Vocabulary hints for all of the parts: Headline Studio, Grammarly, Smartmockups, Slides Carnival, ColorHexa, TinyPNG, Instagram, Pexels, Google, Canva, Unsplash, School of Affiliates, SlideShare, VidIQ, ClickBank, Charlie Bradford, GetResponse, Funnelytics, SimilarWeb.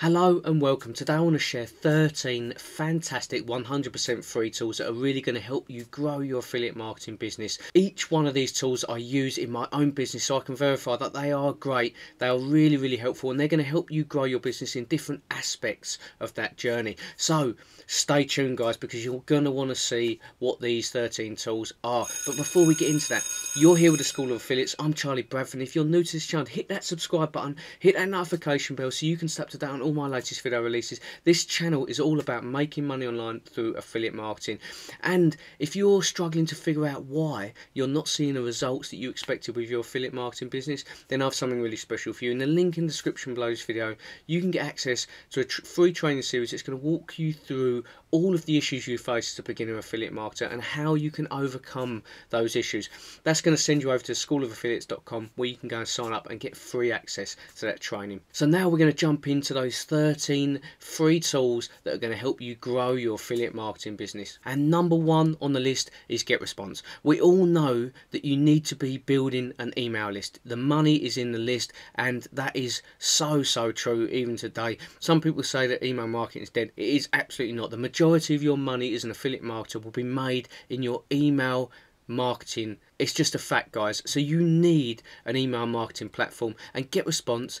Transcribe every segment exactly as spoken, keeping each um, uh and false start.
Hello and welcome. Today I want to share thirteen fantastic one hundred percent free tools that are really going to help you grow your affiliate marketing business. Each one of these tools I use in my own business, so I can verify that they are great. They are really, really helpful, and they're going to help you grow your business in different aspects of that journey. So stay tuned, guys, because you're going to want to see what these thirteen tools are. But before we get into that, you're here with the School of Affiliates. I'm Charlie Bradford. If you're new to this channel, hit that subscribe button, hit that notification bell so you can stay up to date on all my latest video releases. This channel is all about making money online through affiliate marketing, and if you're struggling to figure out why you're not seeing the results that you expected with your affiliate marketing business, then I have something really special for you. In the link in the description below this video, you can get access to a tr free training series that's going to walk you through all of the issues you face as a beginner affiliate marketer and how you can overcome those issues. That's going to send you over to school of affiliates dot com, where you can go and sign up and get free access to that training. So now we're going to jump into those thirteen free tools that are going to help you grow your affiliate marketing business. And number one on the list is GetResponse. We all know that you need to be building an email list. The money is in the list, and that is so, so true even today. Some people say that email marketing is dead. It is absolutely not. The majority of your money as an affiliate marketer will be made in your email marketing. It's just a fact, guys. So you need an email marketing platform, and GetResponse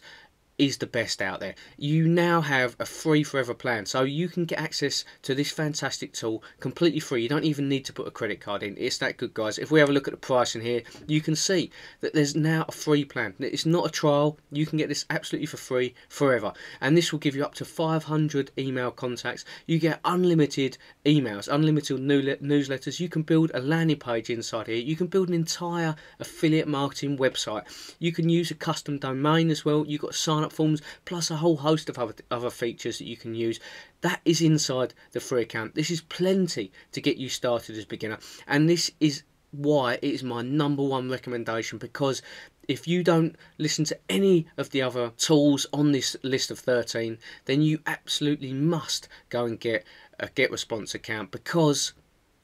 is the best out there. You now have a free forever plan, so you can get access to this fantastic tool completely free. You don't even need to put a credit card in. It's that good, guys. If we have a look at the pricing here, you can see that there's now a free plan. It's not a trial. You can get this absolutely for free forever, and this will give you up to five hundred email contacts. You get unlimited emails, unlimited newsletters. You can build a landing page inside here. You can build an entire affiliate marketing website. You can use a custom domain as well. You've got sign up forms, plus a whole host of other, other features that you can use. That is inside the free account. This is plenty to get you started as a beginner, and this is why it is my number one recommendation, because if you don't listen to any of the other tools on this list of thirteen, then you absolutely must go and get a GetResponse account, because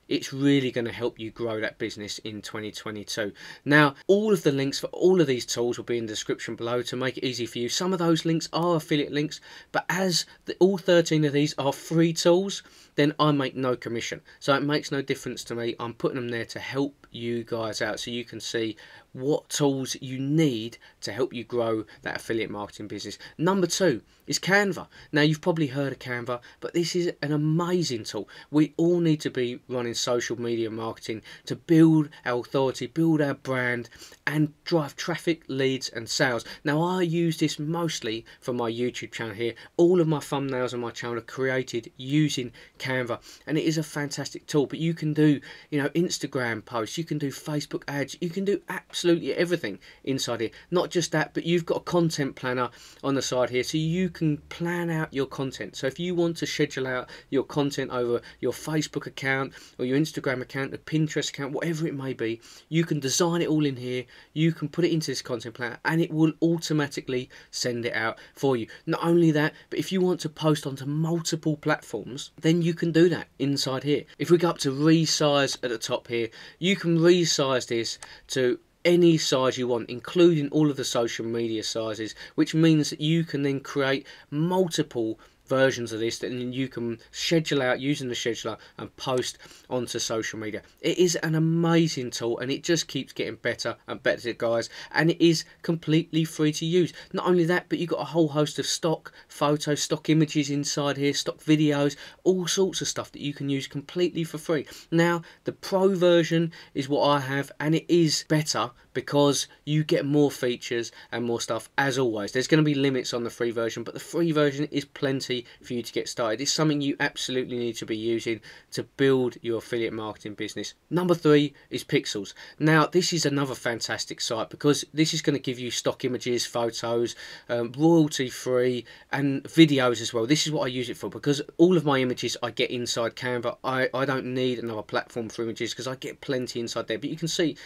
it's really going to help you grow that business in twenty twenty-two. Now, all of the links for all of these tools will be in the description below to make it easy for you. Some of those links are affiliate links, but as the, all thirteen of these are free tools, then I make no commission. So it makes no difference to me. I'm putting them there to help you guys out so you can see what tools you need to help you grow that affiliate marketing business. Number two is Canva. Now, you've probably heard of Canva, but this is an amazing tool. We all need to be running social media marketing to build our authority, build our brand, and drive traffic, leads, and sales. Now, I use this mostly for my YouTube channel here. All of my thumbnails on my channel are created using Canva, and it is a fantastic tool. But you can do, you know, Instagram posts, you can do Facebook ads, you can do apps. Absolutely everything inside here. Not just that, but you've got a content planner on the side here, so you can plan out your content. So if you want to schedule out your content over your Facebook account or your Instagram account, the Pinterest account, whatever it may be, you can design it all in here. You can put it into this content planner, and it will automatically send it out for you. Not only that, but if you want to post onto multiple platforms, then you can do that inside here. If we go up to resize at the top here, you can resize this to any size you want, including all of the social media sizes, which means that you can then create multiple versions of this that you can schedule out using the scheduler and post onto social media. It is an amazing tool, and it just keeps getting better and better, guys, and it is completely free to use. Not only that, but you've got a whole host of stock photos, stock images inside here, stock videos, all sorts of stuff that you can use completely for free. Now, the pro version is what I have, and it is better because you get more features and more stuff. As always, there's going to be limits on the free version, but the free version is plenty for you to get started. It's something you absolutely need to be using to build your affiliate marketing business. Number three is Pexels. Now, this is another fantastic site because this is going to give you stock images, photos, um, royalty free, and videos as well. This is what I use it for, because all of my images I get inside Canva. I, I don't need another platform for images because I get plenty inside there. But you can see,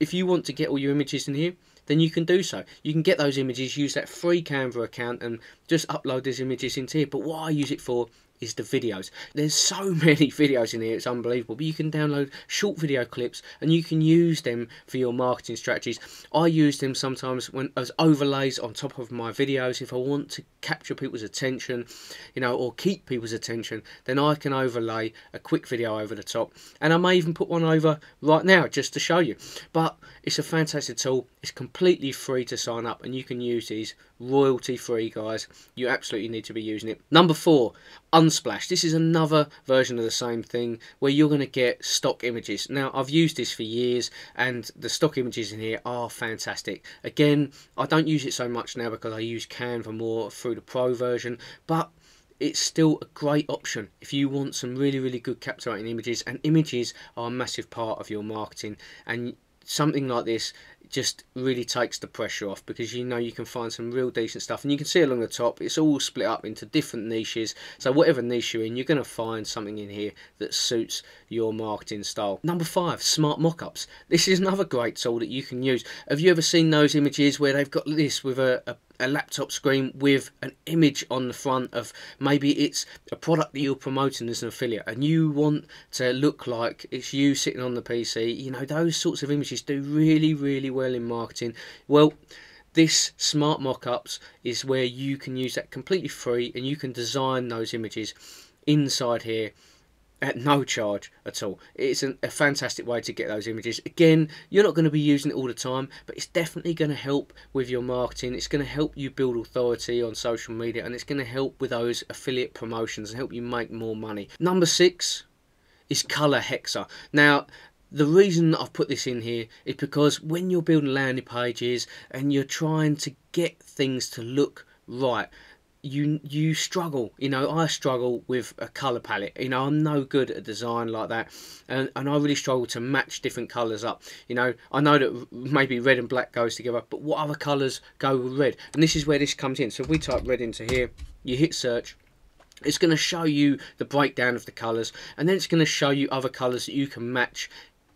if you want to get all your images in here, then you can do so. You can get those images, use that free Canva account, and just upload those images into here. But what I use it for is the videos. There's so many videos in here, it's unbelievable, but you can download short video clips and you can use them for your marketing strategies. I use them sometimes when as overlays on top of my videos. If I want to capture people's attention, you know, or keep people's attention, then I can overlay a quick video over the top, and I may even put one over right now just to show you. But it's a fantastic tool, it's completely free to sign up, and you can use these royalty free, guys. You absolutely need to be using it. Number four, Unsplash. This is another version of the same thing where you're going to get stock images. Now, I've used this for years, and the stock images in here are fantastic. Again, I don't use it so much now because I use Canva more through the pro version, but it's still a great option if you want some really, really good captivating images, and images are a massive part of your marketing, and something like this just really takes the pressure off, because you know you can find some real decent stuff. And you can see along the top it's all split up into different niches, so whatever niche you're in, you're going to find something in here that suits your marketing style. Number five, Smart Mockups. This is another great tool that you can use. Have you ever seen those images where they've got this with a, a a laptop screen with an image on the front of, maybe it's a product that you're promoting as an affiliate, and you want to look like it's you sitting on the P C? You know, those sorts of images do really, really well in marketing. Well, this Smart Mockups is where you can use that completely free, and you can design those images inside here at no charge at all. It's an, a fantastic way to get those images. Again, you're not going to be using it all the time, but it's definitely going to help with your marketing. It's going to help you build authority on social media, and it's going to help with those affiliate promotions and help you make more money. Number six is ColorHexa. Now, the reason that I've put this in here is because when you're building landing pages and you're trying to get things to look right, you you struggle. You know, I struggle with a colour palette. You know, I'm no good at design like that, and, and I really struggle to match different colours up. You know, I know that maybe red and black goes together, but what other colours go with red? And this is where this comes in. So if we type red into here, you hit search, it's going to show you the breakdown of the colours, and then it's going to show you other colours that you can match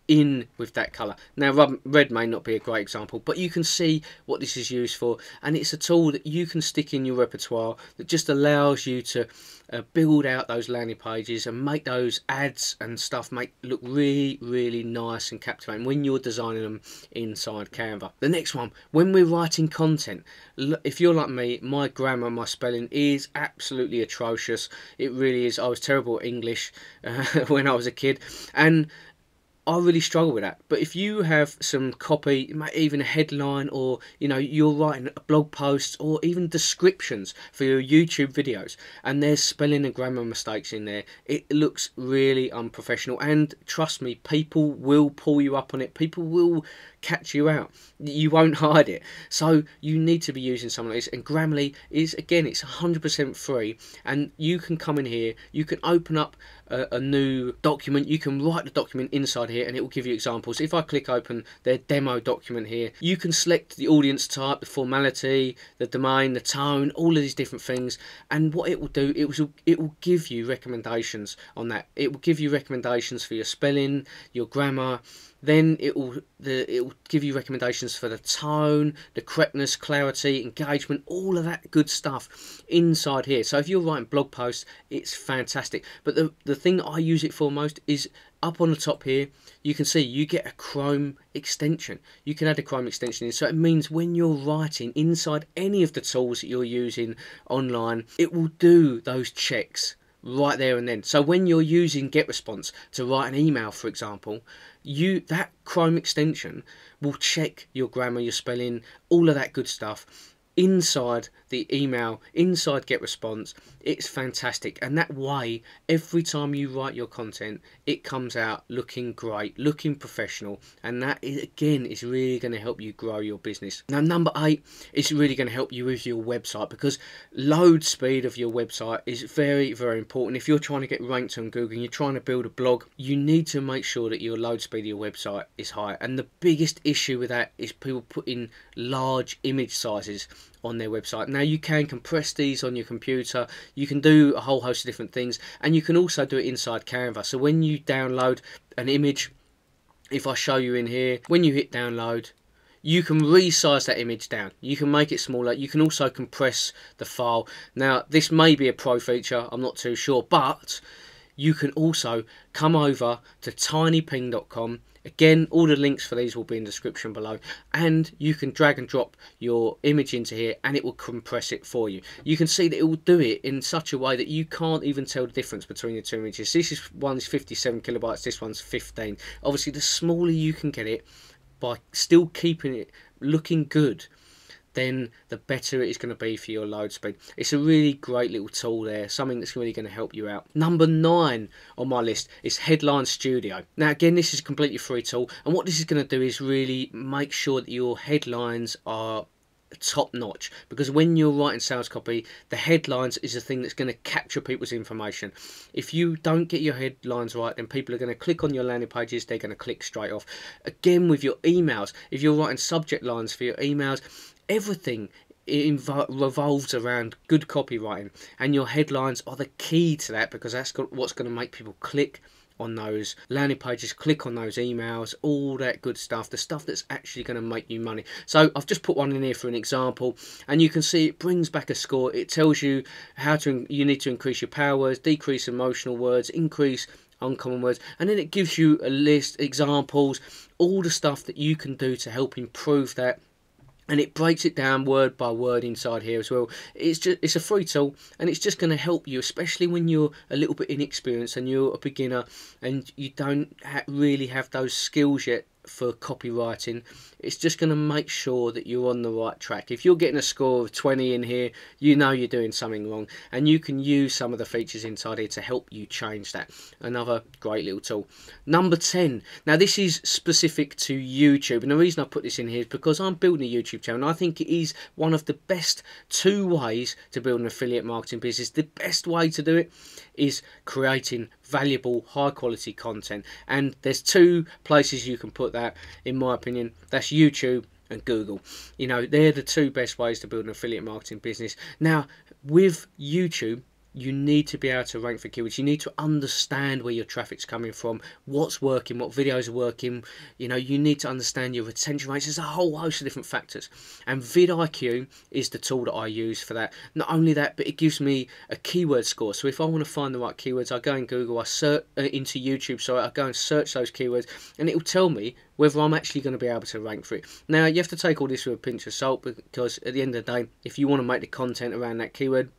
in with that color. Now, red may not be a great example, but you can see what this is used for, and it's a tool that you can stick in your repertoire that just allows you to uh, build out those landing pages and make those ads and stuff make look really, really nice and captivating when you're designing them inside Canva. The next one, when we're writing content, if you're like me, my grammar, my spelling is absolutely atrocious. It really is. I was terrible at English uh, when I was a kid, and I really struggle with that. But if you have some copy, even a headline, or you know, you're writing a blog post or even descriptions for your YouTube videos, and there's spelling and grammar mistakes in there, it looks really unprofessional. And trust me, people will pull you up on it. People will catch you out. You won't hide it. So you need to be using something like this. And Grammarly is, again, it's one hundred percent free, and you can come in here, you can open up a, a new document, you can write the document inside here, and it will give you examples. If I click open their demo document here, you can select the audience type, the formality, the domain, the tone, all of these different things. And what it will do, it will, it will give you recommendations on that. It will give you recommendations for your spelling, your grammar. Then it will the, it will give you recommendations for the tone, the correctness, clarity, engagement, all of that good stuff inside here. So if you're writing blog posts, it's fantastic. But the, the thing that I use it for most is up on the top here, you can see you get a Chrome extension. You can add a Chrome extension in, so it means when you're writing inside any of the tools that you're using online, it will do those checks right there and then. So when you're using GetResponse to write an email, for example, you that Chrome extension will check your grammar, your spelling, all of that good stuff inside the email, inside GetResponse. It's fantastic, and that way every time you write your content, it comes out looking great, looking professional, and that is, again, is really going to help you grow your business. Now, number eight is really going to help you with your website, because load speed of your website is very, very important. If you're trying to get ranked on Google and you're trying to build a blog, you need to make sure that your load speed of your website is high, and the biggest issue with that is people putting large image sizes on their website. Now, you can compress these on your computer, you can do a whole host of different things, and you can also do it inside Canva. So when you download an image, if I show you in here, when you hit download, you can resize that image down. You can make it smaller. You can also compress the file. Now, this may be a pro feature, I'm not too sure, but you can also come over to tiny p n g dot com. Again, all the links for these will be in the description below, and you can drag and drop your image into here and it will compress it for you. You can see that it will do it in such a way that you can't even tell the difference between the two images. This is one's fifty-seven kilobytes, this one's fifteen. Obviously, the smaller you can get it by still keeping it looking good, then the better it is going to be for your load speed. It's a really great little tool there, something that's really going to help you out. Number nine on my list is Headline Studio. Now again, this is a completely free tool, and what this is going to do is really make sure that your headlines are top notch, because when you're writing sales copy, the headlines is the thing that's going to capture people's information. If you don't get your headlines right, then people are going to click on your landing pages, they're going to click straight off. Again with your emails, if you're writing subject lines for your emails, everything revolves around good copywriting, and your headlines are the key to that, because that's what's going to make people click on those landing pages, click on those emails, all that good stuff, the stuff that's actually going to make you money. So I've just put one in here for an example, and you can see it brings back a score. It tells you how to, you need to increase your power words, decrease emotional words, increase uncommon words, and then it gives you a list, examples, all the stuff that you can do to help improve that. And it breaks it down word by word inside here as well. It's just, it's a free tool, and it's just going to help you, especially when you're a little bit inexperienced and you're a beginner and you don't ha really have those skills yet for copywriting. It's just going to make sure that you're on the right track. If you're getting a score of twenty in here, you know you're doing something wrong, and you can use some of the features inside here to help you change that. Another great little tool. Number ten. Now this is specific to YouTube, and the reason I put this in here is because I'm building a YouTube channel, and I think it is one of the best two ways to build an affiliate marketing business. The best way to do it is creating valuable, high quality content, and there's two places you can put that in my opinion. That's YouTube and Google. You know, they're the two best ways to build an affiliate marketing business. Now with YouTube, you need to be able to rank for keywords. You need to understand where your traffic's coming from, what's working, what videos are working. You know, you need to understand your retention rates. There's a whole host of different factors, and VidIQ is the tool that I use for that. Not only that, but it gives me a keyword score. So if I want to find the right keywords, I go in Google, I search uh, into YouTube, so I go and search those keywords, and it will tell me whether I'm actually going to be able to rank for it. Now you have to take all this with a pinch of salt, because at the end of the day, if you want to make the content around that keyword,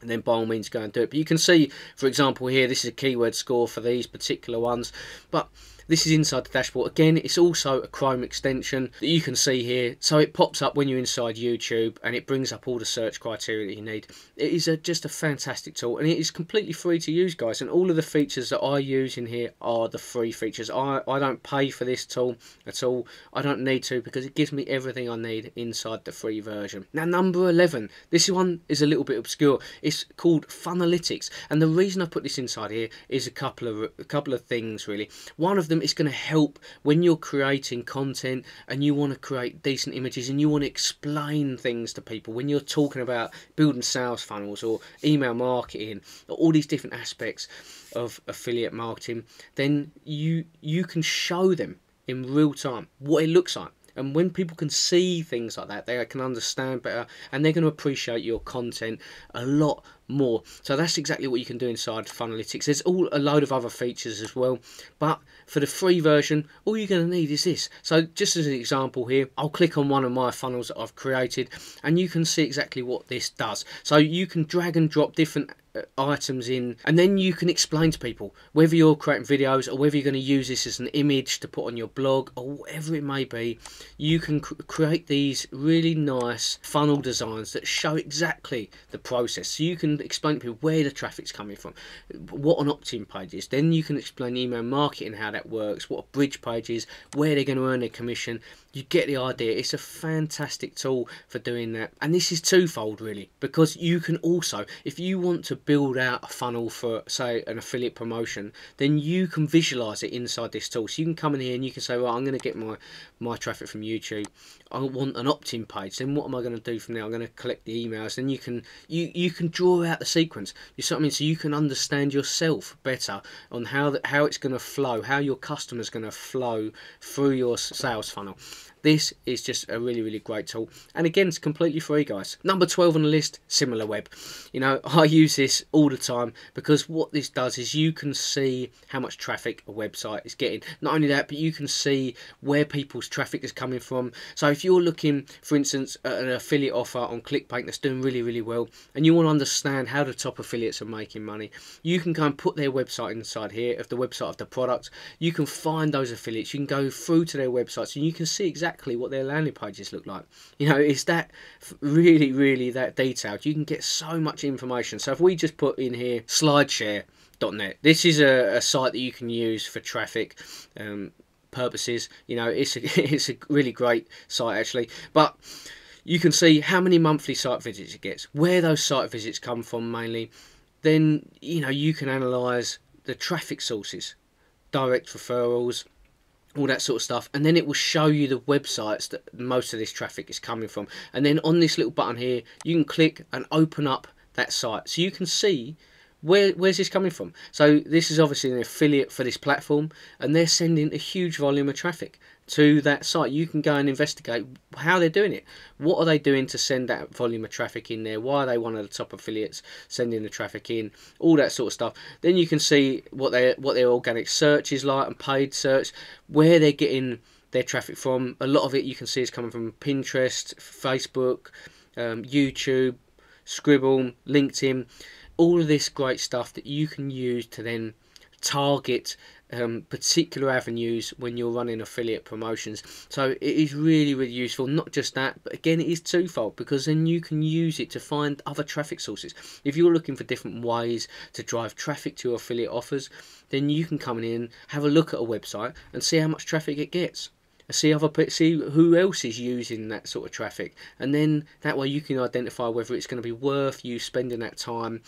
and then by all means go and do it. But you can see, for example, here, this is a keyword score for these particular ones, but this is inside the dashboard. Again, it's also a Chrome extension that you can see here, so it pops up when you're inside YouTube, and it brings up all the search criteria that you need. It is a, just a fantastic tool, and it is completely free to use, guys, and all of the features that I use in here are the free features. I, I don't pay for this tool at all. I don't need to, because it gives me everything I need inside the free version. Now, number eleven. This one is a little bit obscure. It's called Funnelytics, and the reason I put this inside here is a couple of, a couple of things, really. One of the it's going to help when you're creating content and you want to create decent images and you want to explain things to people when you're talking about building sales funnels or email marketing or all these different aspects of affiliate marketing. Then you you can show them in real time what it looks like, and when people can see things like that, they can understand better, and they're going to appreciate your content a lot more. So that's exactly what you can do inside Funnelytics. There's all a load of other features as well, but for the free version, all you're going to need is this. So just as an example here, I'll click on one of my funnels that I've created, and you can see exactly what this does. So you can drag and drop different items in, and then you can explain to people whether you're creating videos or whether you're going to use this as an image to put on your blog or whatever it may be. You can cr create these really nice funnel designs that show exactly the process, so you can explain to people where the traffic's coming from, what an opt-in page is. Then you can explain email marketing, how that works, what a bridge page is, where they're going to earn their commission. You get the idea. It's a fantastic tool for doing that, and this is twofold really, because you can also, if you want to build out a funnel for, say, an affiliate promotion, then you can visualize it inside this tool. So you can come in here and you can say, well, I'm going to get my my traffic from YouTube, I want an opt-in page, then what am I going to do from there? I'm going to collect the emails. Then you can you you can draw out the sequence, you see what I mean? So you can understand yourself better on how that how it's going to flow, how your customer's going to flow through your sales funnel. This is just a really, really great tool. And again, it's completely free, guys. Number twelve on the list, SimilarWeb. You know, I use this all the time because what this does is you can see how much traffic a website is getting. Not only that, but you can see where people's traffic is coming from. So if you're looking, for instance, at an affiliate offer on ClickBank that's doing really, really well, and you want to understand how the top affiliates are making money, you can go and put their website inside here, of the website of the product. You can find those affiliates, you can go through to their websites, and you can see exactly what their landing pages look like. You know, it's that really, really that detailed. You can get so much information. So if we just put in here slideshare dot net, this is a, a site that you can use for traffic um, purposes. You know, it's a, it's a really great site actually, but you can see how many monthly site visits it gets, where those site visits come from mainly. Then, you know, you can analyze the traffic sources, direct referrals, all that sort of stuff, and then it will show you the websites that most of this traffic is coming from. And then on this little button here, you can click and open up that site, so you can see where where's this coming from. So this is obviously an affiliate for this platform, and they're sending a huge volume of traffic to that site. You can go and investigate how they're doing it. What are they doing to send that volume of traffic in there? Why are they one of the top affiliates sending the traffic in? All that sort of stuff. Then you can see what their what their organic search is like and paid search, where they're getting their traffic from. A lot of it you can see is coming from Pinterest, Facebook, um, YouTube, Scribble, LinkedIn, all of this great stuff that you can use to then target um, particular avenues when you're running affiliate promotions. So it is really, really useful. Not just that, but again, it is twofold, because then you can use it to find other traffic sources. If you're looking for different ways to drive traffic to your affiliate offers, then you can come in, have a look at a website and see how much traffic it gets. See other, see who else is using that sort of traffic, and then that way you can identify whether it's going to be worth you spending that time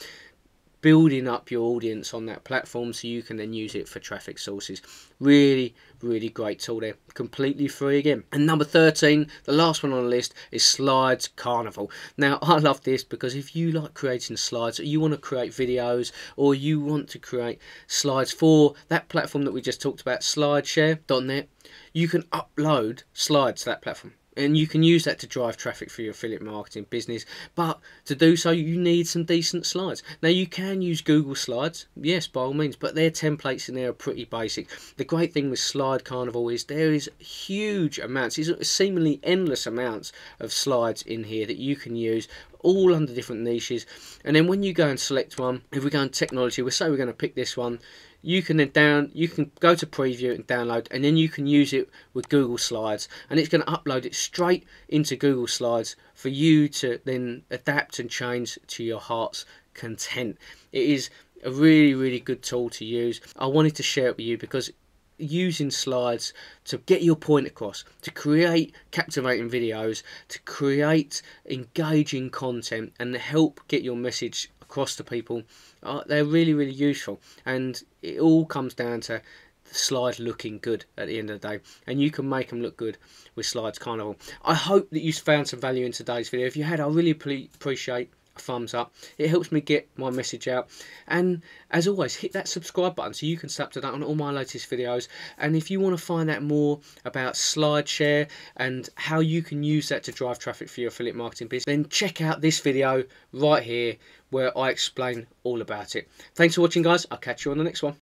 building up your audience on that platform, so you can then use it for traffic sources. Really, really great tool there, completely free again. And number thirteen, the last one on the list, is Slides Carnival. Now I love this because if you like creating slides, or you want to create videos, or you want to create slides for that platform that we just talked about, slideshare dot net, you can upload slides to that platform. And you can use that to drive traffic for your affiliate marketing business. But to do so, you need some decent slides. Now, you can use Google Slides, yes, by all means, but their templates in there are pretty basic. The great thing with Slide Carnival is there is huge amounts, it's seemingly endless amounts of slides in here that you can use, all under different niches. And then when you go and select one, if we go on technology, we'll say we're going to pick this one. You can then down, you can go to preview and download, and then you can use it with Google Slides, and it's going to upload it straight into Google Slides for you to then adapt and change to your heart's content. It is a really, really good tool to use. I wanted to share it with you because using slides to get your point across, to create captivating videos, to create engaging content, and help get your message across to people, uh, they're really, really useful. And it all comes down to the slide looking good at the end of the day, and you can make them look good with Slides Carnival. I hope that you found some value in today's video. If you had, I really appreciate a thumbs up. It helps me get my message out. And as always, hit that subscribe button so you can stay up to date on all my latest videos. And if you want to find out more about SlideShare and how you can use that to drive traffic for your affiliate marketing business, then check out this video right here where I explain all about it. Thanks for watching, guys. I'll catch you on the next one.